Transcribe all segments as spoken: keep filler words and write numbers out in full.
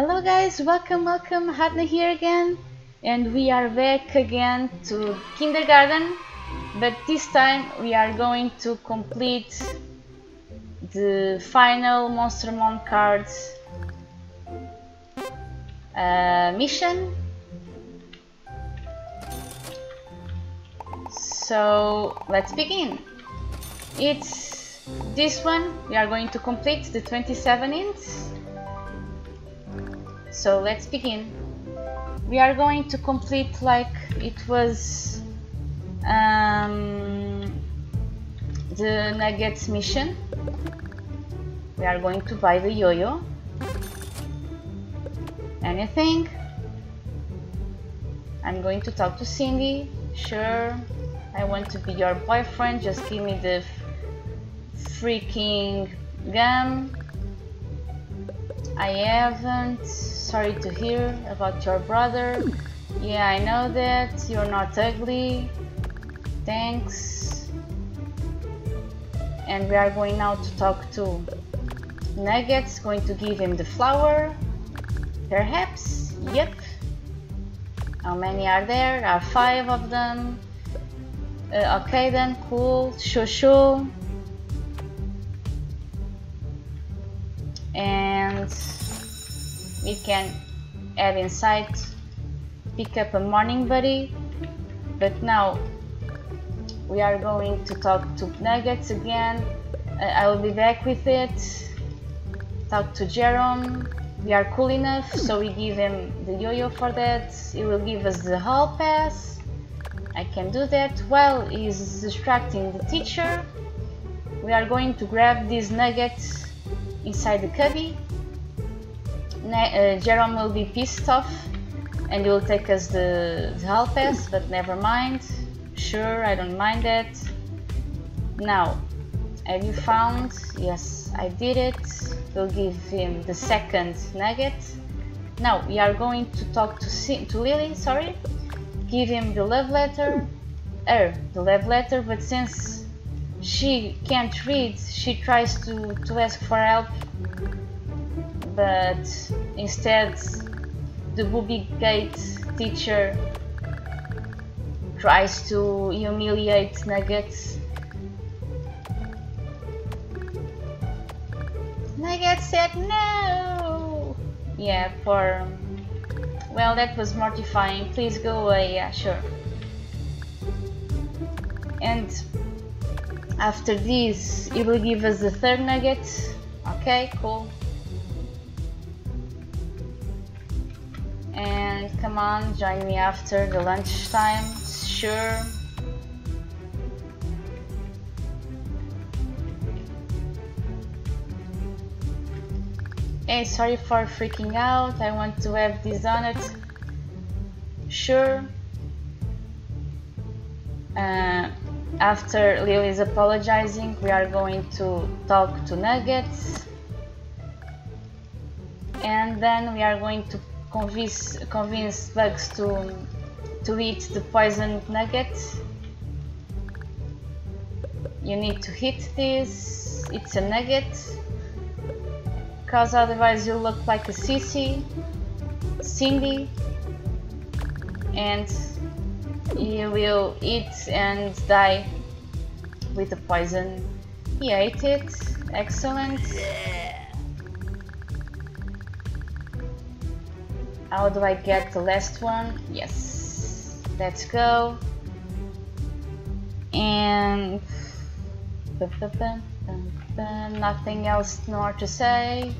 Hello guys, welcome, welcome, Hadna here again, and we are back again to kindergarten, but this time we are going to complete the final Monster Mon cards uh, mission. So let's begin. It's this one, we are going to complete the twenty-seven ints. So let's begin. We are going to complete like it was um, the Nugget's mission. We are going to buy the yo-yo. Anything? I'm going to talk to Cindy. Sure, I want to be your boyfriend. Just give me the freaking gum. I haven't. Sorry to hear about your brother. Yeah, I know that. You're not ugly. Thanks. And we are going now to talk to Nugget's. Going to give him the flower. Perhaps. Yep. How many are there? There are five of them. Uh, okay then, cool. Shushu. And we can head inside, pick up a morning buddy. But now we are going to talk to Nuggets again. uh, I will be back with it. Talk to Jerome. We are cool enough, so we give him the yo-yo for that. He will give us the hall pass. I can do that while he is distracting the teacher. We are going to grab these nuggets inside the cubby. uh, Jerome will be pissed off and he will take us the, the hall pass, but never mind. Sure, I don't mind that. Now, have you found? Yes, I did it. We'll give him the second nugget. Now we are going to talk to C to Lily. Sorry, give him the love letter. Er, the love letter, but since she can't read, she tries to, to ask for help, but instead the Boobygate teacher tries to humiliate Nuggets. Nuggets said no! Yeah, poor... Well, that was mortifying. Please go away. Yeah, sure. And after this, it will give us the third nugget. Okay, cool. And come on, join me after the lunch time. Sure. Hey, sorry for freaking out. I want to have this donut. Sure. Uh, After Lily is apologizing, we are going to talk to Nuggets, and then we are going to convince convince Bugs to to eat the poisoned nuggets. You need to hit this. It's a nugget, cause otherwise you look like a sissy, Cindy, and you will eat and die with the poison. He ate it. Excellent. How do I get the last one? Yes. Let's go. And nothing else more to say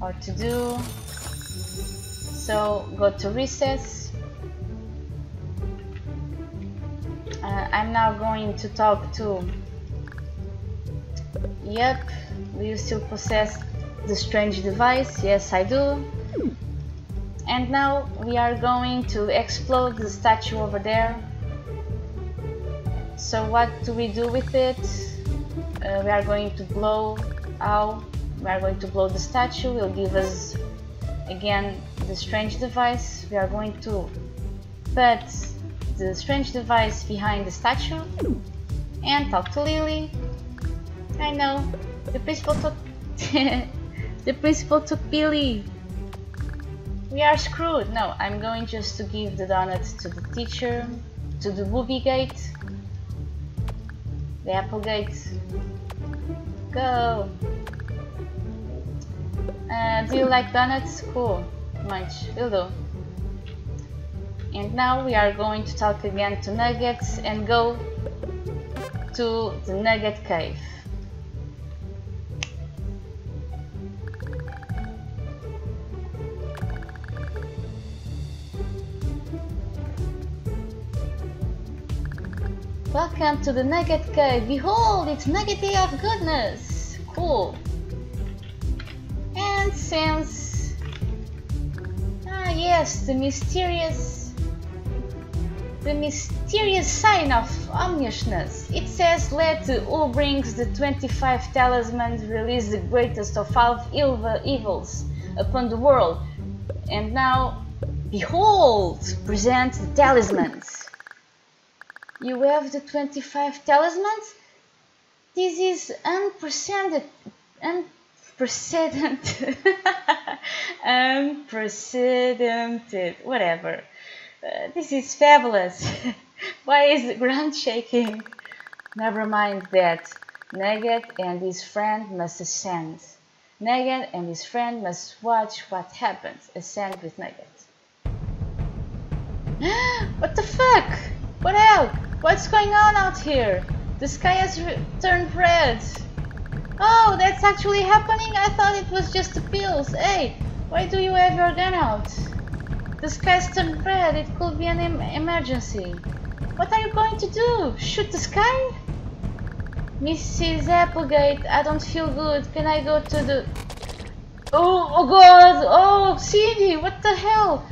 or to do. So go to recess. Uh, I'm now going to talk to... Yep, do you still possess the strange device? Yes, I do. And now we are going to explode the statue over there. So what do we do with it? Uh, we are going to blow... Ow. We are going to blow the statue. It will give us, again, the strange device. We are going to put the strange device behind the statue and talk to Lily. I know, the principal took the principal took Billy. We are screwed. No, I'm going just to give the donuts to the teacher, to the booby gate, the Applegate. Go. Uh, do you like donuts? Cool. Much. Will do. And now we are going to talk again to Nuggets and go to the Nugget Cave. Welcome to the Nugget Cave! Behold, it's Nuggety of Goodness! Cool! And since... Ah yes, the mysterious... The mysterious sign of ominousness. It says, let who brings the twenty-five talismans release the greatest of all evils upon the world. And now, behold, present the talismans. You have the twenty-five talismans? This is unprecedented, unprecedented, unprecedented, whatever. Uh, this is fabulous. Why is the ground shaking? Never mind that. Nugget and his friend must ascend. Nugget and his friend must watch what happens. Ascend with Nugget. What the fuck? What else? What's going on out here? The sky has turned red. Oh, that's actually happening? I thought it was just the pills. Hey, why do you have your gun out? The sky's turned red. It could be an em emergency. What are you going to do? Shoot the sky? Missus Applegate, I don't feel good. Can I go to the... Oh, oh God! Oh, Cindy, what the hell?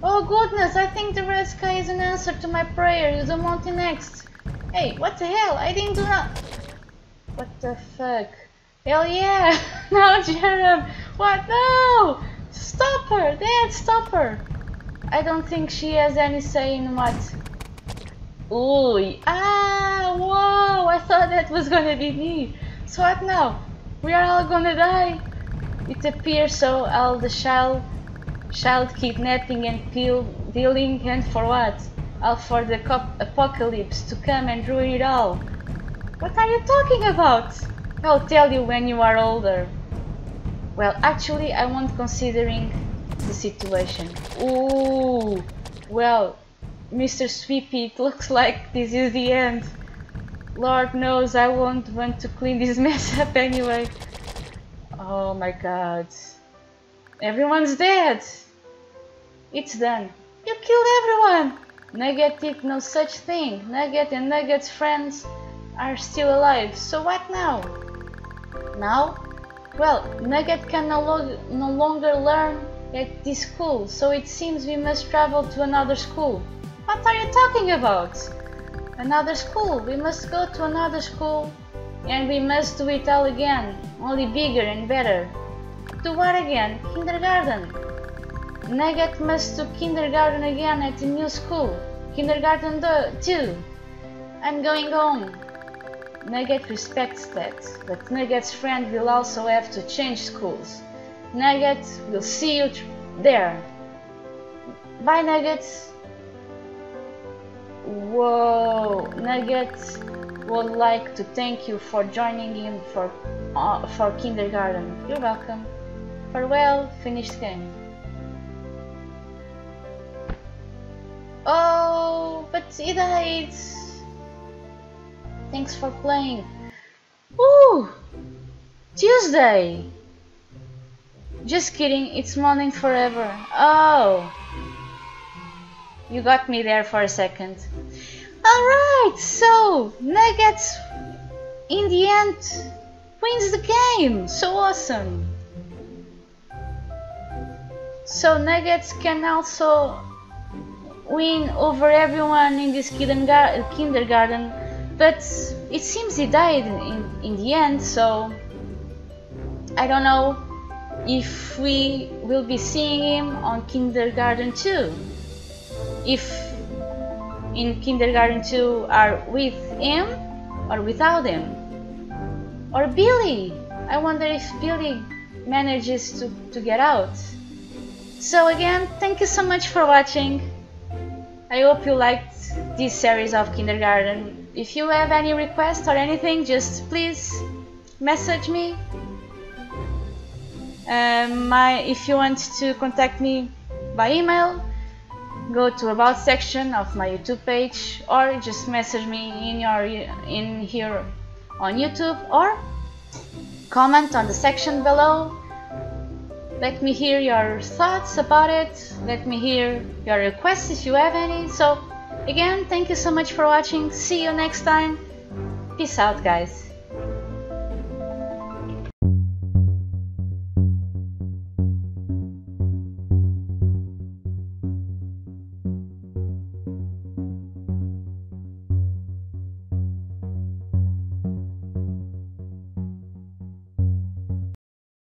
Oh goodness, I think the red sky is an answer to my prayer. You don't want it next. Hey, what the hell? I didn't do not. What the fuck? Hell yeah! No, Jerome! What? No! Stop her! Dad, stop her! I don't think she has any say in what. Ooh! Ah! Whoa! I thought that was gonna be me! So what now? We are all gonna die! It appears so. All the shell. Child kidnapping and pill dealing, and for what? All for the apocalypse to come and ruin it all. What are you talking about? I'll tell you when you are older. Well, actually, I won't, considering the situation. Ooh, well, Mister Sweepy, it looks like this is the end. Lord knows I won't want to clean this mess up anyway. Oh my God. Everyone's dead! It's done. You killed everyone! Nugget did no such thing. Nugget and Nugget's friends are still alive. So what now? Now? Well, Nugget can no, lo no longer learn at this school, so it seems we must travel to another school. What are you talking about? Another school. We must go to another school and we must do it all again, only bigger and better. Do what again? Kindergarten. Nugget must do kindergarten again at the new school. Kindergarten too. I'm going home. Nugget respects that, but Nugget's friend will also have to change schools. Nugget will see you there. Bye, Nugget. Whoa, Nugget would like to thank you for joining him for uh, for kindergarten. You're welcome. Farewell, finished game. Oh, but he died. Thanks for playing. Ooh, Tuesday. Just kidding, it's morning forever. Oh, you got me there for a second. Alright, so Nuggets in the end wins the game. So awesome. So Nuggets can also win over everyone in this kindergarten, but it seems he died in, in, in the end, so I don't know if we will be seeing him on kindergarten two, if in kindergarten two are with him or without him, or Billy. I wonder if Billy manages to, to get out. So again, thank you so much for watching. I hope you liked this series of Kindergarten. If you have any requests or anything, just please message me. Um, my, if you want to contact me by email, go to about section of my YouTube page, or just message me in your in here on YouTube, or comment on the section below. Let me hear your thoughts about it. Let me hear your requests if you have any. So again, thank you so much for watching. See you next time. Peace out, guys.